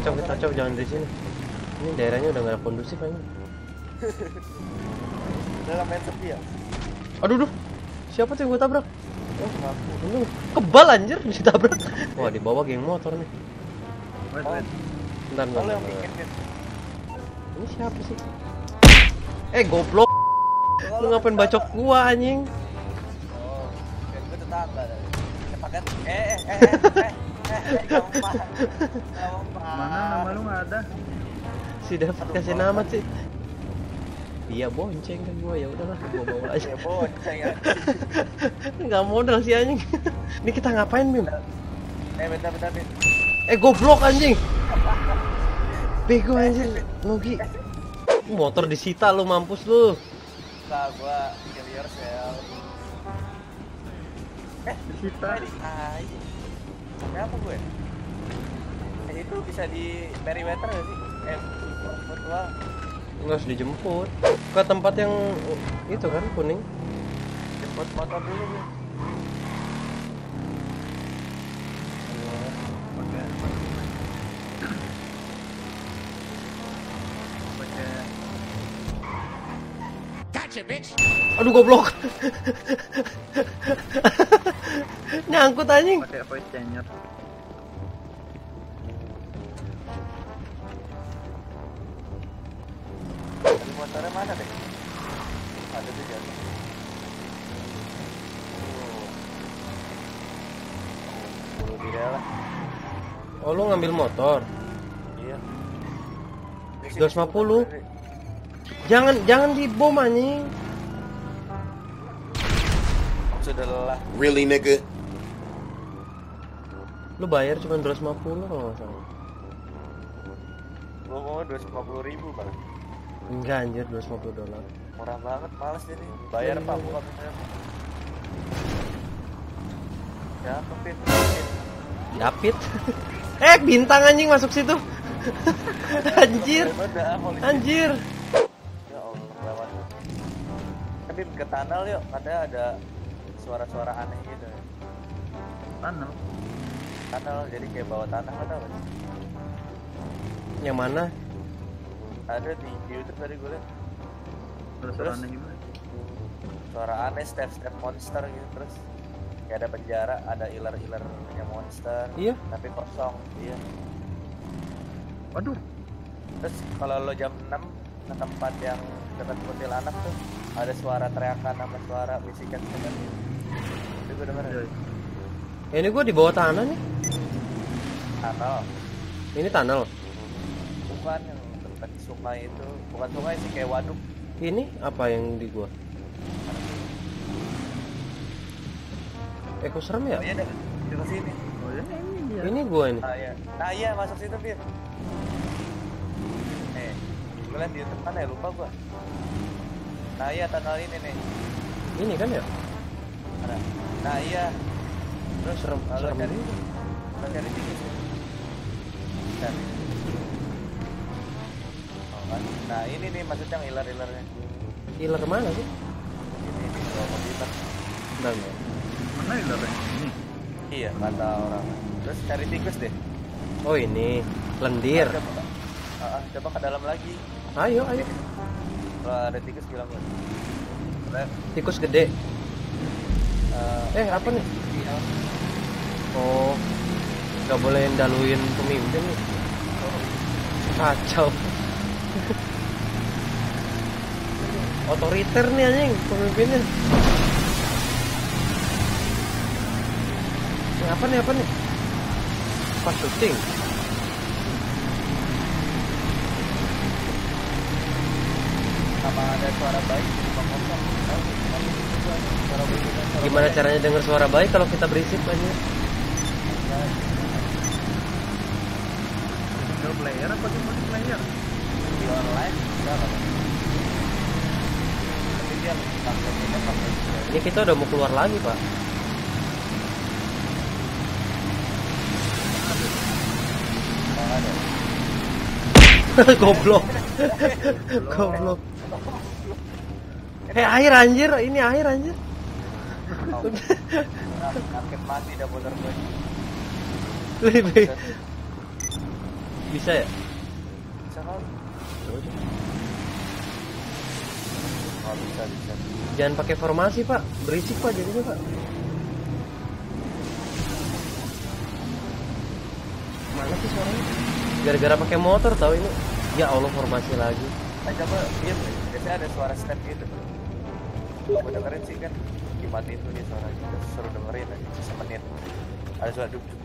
kita cok, jangan di sini. Ini daerahnya udah nggak kondusif aja. Dalam main sepi ya. Aduh, siapa tuh yang gue tabrak? Oh, ini kebal anjir ditabrak. Wah, di bawah geng motor nih. Bentar. Ini siapa sih? Goblok. Lu ngapain bacok gua anjing? Oh, kan gua tetangga. Sepakat. Mana nama lu enggak ada? Si dapat kasih nama sih. Dia bonceng kan gua, ya udahlah gua bawa aja. Dia bonceng ya. Enggak modal sih anjing. Ini kita ngapain, Bim? Bentar. Goblok anjing. Bego anjir, logi. Motor disita lu, mampus lu. Nah, gua kill yourself. Disita. Kenapa gue? Itu bisa di perimeter gak sih? Gua nggak harus dijemput ke tempat yang itu kan kuning. Jemput motor dulu nih. Aduh goblok. Nyangkut anjing. Pakai voice changer. Motornya mana deh? Ada di jalan. Oh, dia lah. Oh, lu ngambil motor? Iya. 250. Jangan dibom anjing. Sudah lelah. Really nigga. Lu bayar cuma 250 kalau enggak salah. Lu mau 250.000 Bang. Enggak anjir, $250. Murah banget, males jadi. Bayar Pak, bukan saya. Ya, kepit. Dapit. Bintang anjing masuk situ. Anjir. Tapi ke tunnel yuk, ada suara-suara aneh gitu. Tunnel, jadi kayak bawah tanah apa? Yang mana? Ada di YouTube tadi gue liat. Terus aneh gimana? Suara aneh, step-step monster gitu. Terus kayak ada penjara, ada iler-iler yang monster. Iya? Tapi kosong, iya. Waduh. Terus kalau lo jam 6 ke tempat yang dekat kuntilanak tuh ada suara teriakan sama suara bisikan seperti itu. Itu gue denger. Ini gue di bawah tanah nih. Tunnel. Ini tunnel. Bukan yang dekat sungai itu, bukan sungai sih, kayak waduk. Ini apa yang di gua? Kok serem ya? Oh, iya, dekat sini. Oh, iya. Ini gua ini. Nah, iya masuk situ, Pir. Kalian di depan ya, lupa gua. Nah iya, tunnel ini nih. Ini kan ya? Ada. Nah iya. Terus serem ini. Kalau cari tiket. Nah ini nih maksudnya iler-ilernya. Iler mana sih? Ini kalau komputer. Benar ya? Mana ilernya? Ini? Iya, kata orang. Terus cari tikus deh. Oh ini, lendir. Coba ke dalam lagi. Ayo. Wah, ada tikus bilang gak? Tikus gede. Apa nih? Iya. Oh, gak boleh daluin pemimpin nih. Kacau. Otoriter nih anjing pemimpinnya. Apa nih? Pas syuting. Sama ada suara baik, gimana caranya dengar suara baik kalau kita berisik banyak? Single player apa multiplayer? Di online enggak apa. Ini kita udah mau keluar lagi, Pak. Goblok. Air anjir, ini air anjir. Mati dah motor gue. Bisa ya? Bisa kali. Oh, bisa, bisa. Jangan pakai formasi, Pak. Berisik, Pak, jadinya, Pak. Mana sih suaranya? Gara-gara pakai motor tahu ini. Ya Allah, formasi lagi. Saya coba diam. Biasanya ada suara step gitu. Gue dengerin sih kan. Gimana itu dia suaranya. Seru dengerin aja semenit. Ada suara duk-duk.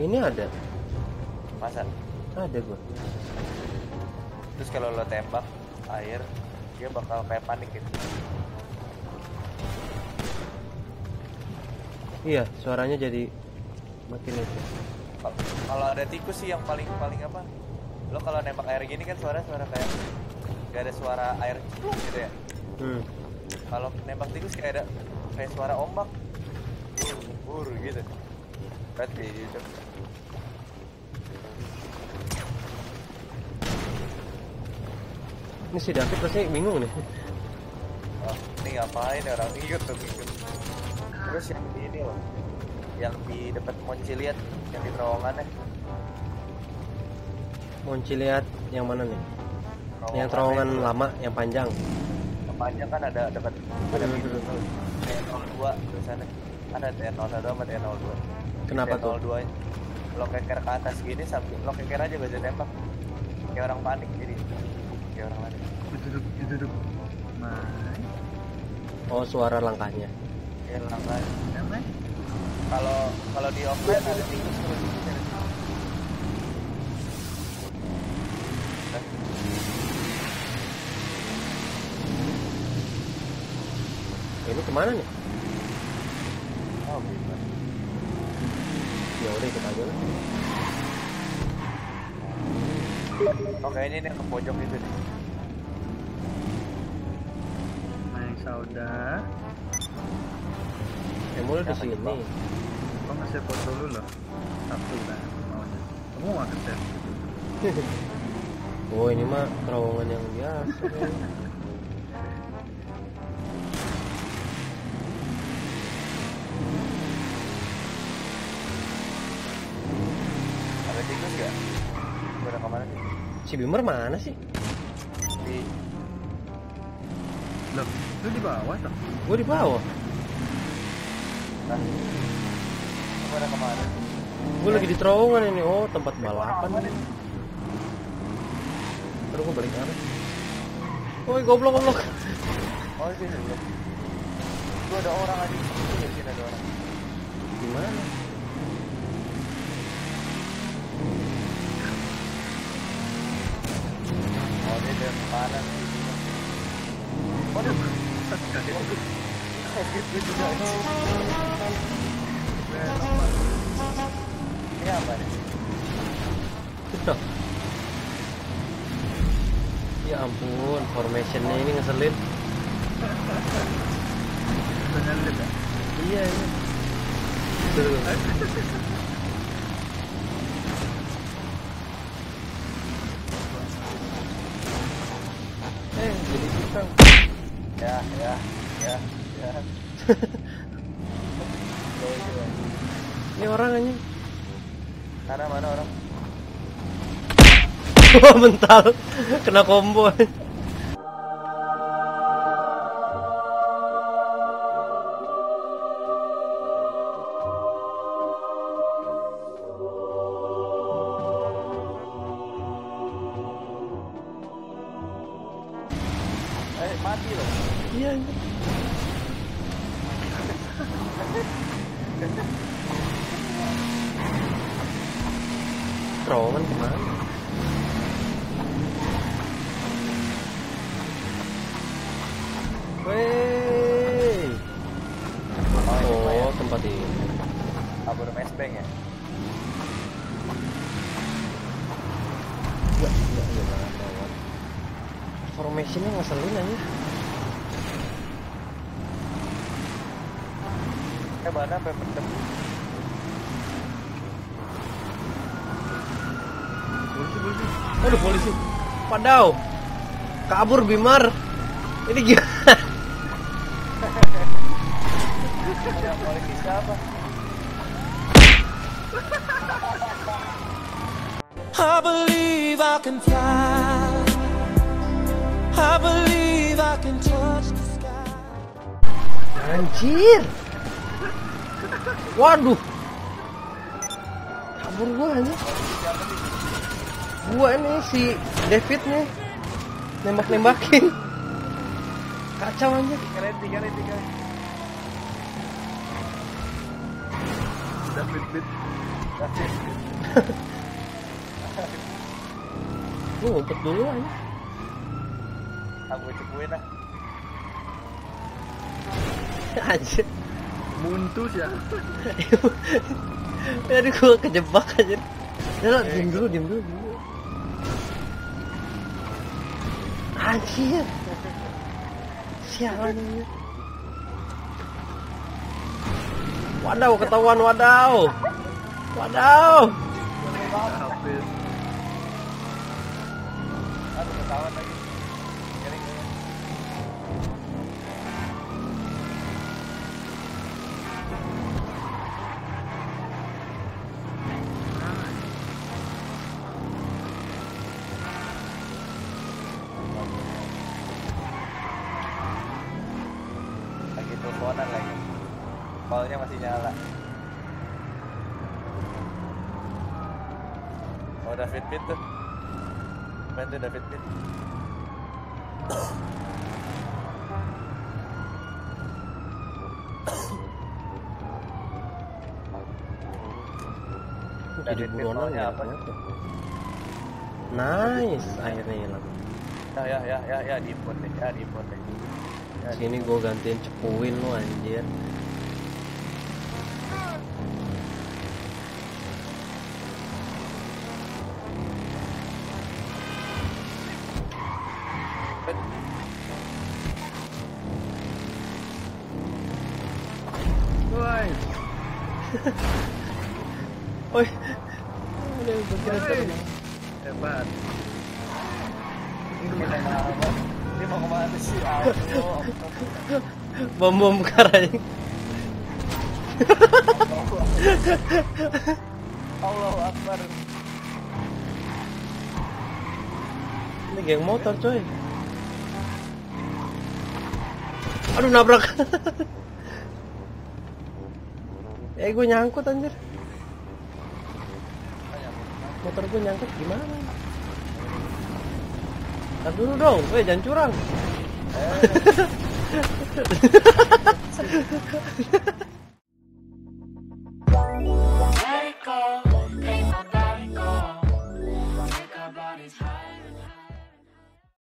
Ini ada. Masa? Ada gue. Terus kalau lo tembak air, dia bakal kayak panik gitu. Iya, suaranya jadi makin itu. Kalau ada tikus sih yang paling apa? Lo kalau nembak air gini kan suara kayak gak ada suara air gitu ya. Kalau nembak tikus kayak ada kayak suara ombak. Bur gitu. Berarti gitu. Ini si David pasti bingung nih. Oh, ini ngapain orang ikut. Terus yang ini loh, yang di dekat Monciliat, yang di terowongannya. Monciliat yang mana nih? Yang terowongan itu. Lama, yang panjang. Yang panjang kan ada dekat ada pintu tuh. T02 di sana. Ada T02 sama T02. Kenapa T02 tuh? T02 lo keker ke atas gini, lo keker aja gak jadi tembak. Kayak orang panik jadi. Kayak orang lain. Duduk. Main. Oh, suara langkahnya. Ya, langkahnya. Kalau di offline ada tikus terus gitu. Ini kemana nih? Oh, benar. Ya udah ikut aja lah. Oke, ini ke pojok itu nih. Main saudara. Mulai di sini. Kok masih foto dulu loh. Satu lah maunya. Semua keset. Oh, ini mah terowongan yang biasa. Ada tikus enggak? Udah kemana sih? Si Bimmer mana sih? Di loh, lu di bawah tuh. Gua di bawah. Nah, kemana kemana? Gue lagi di terowongan ini, oh tempat balapan. Terus gue balik arah. Woi goblok. Oh ini goblok. Gue ada orang aja. Iya sih ada orang. Gimana? Oh dia dari mana? Waduh. Ini apa nih? Ya ampun, formationnya ini ngeselin. Ngeselin ya? Iya ini. Seru. Jadi kita. Ya. Ini orang aja. Karena mana orang? Wah mental, kena combo. Mati loh. Iya. Terowongan kemana? Wey. Oh tempat ini. Abur mesbeng ya? Enggak. Formationnya ngeselin aja. Mana pepetem? Polisi. Aduh polisi. Padau. Kabur Bimmer. Ini gimana? Polisi siapa? I believe I can fly. I believe I can touch the sky. Anjir. Waduh. Kabur gua anjir. Gua ini si David nih nembak-nembakin. Kacau anjir. Keren. David. Gue ngumpet dulu aja. Aku cepuin lah. Anjir. Muntus ya. Aduh gue kejebak aja. Udah diem dulu. Anjir. Sialan ini. Wadaw ketahuan wadaw. Kawan lagi. Lagi teleponan lagi. Call-nya masih nyala. Oh, udah fit tuh. Bantu David Pitt. David Pitt apa? Nice, akhirnya. Ya di-import. Sini gua gantiin cepuin lu anjir. Oi. Hebat. Ini mau kemana sih? Bom karanya. Allahu Akbar. Ini geng motor coy. Aduh nabrak. Gue nyangkut anjir. Motor gue nyangkut gimana? Ntar dulu dong, jangan curang.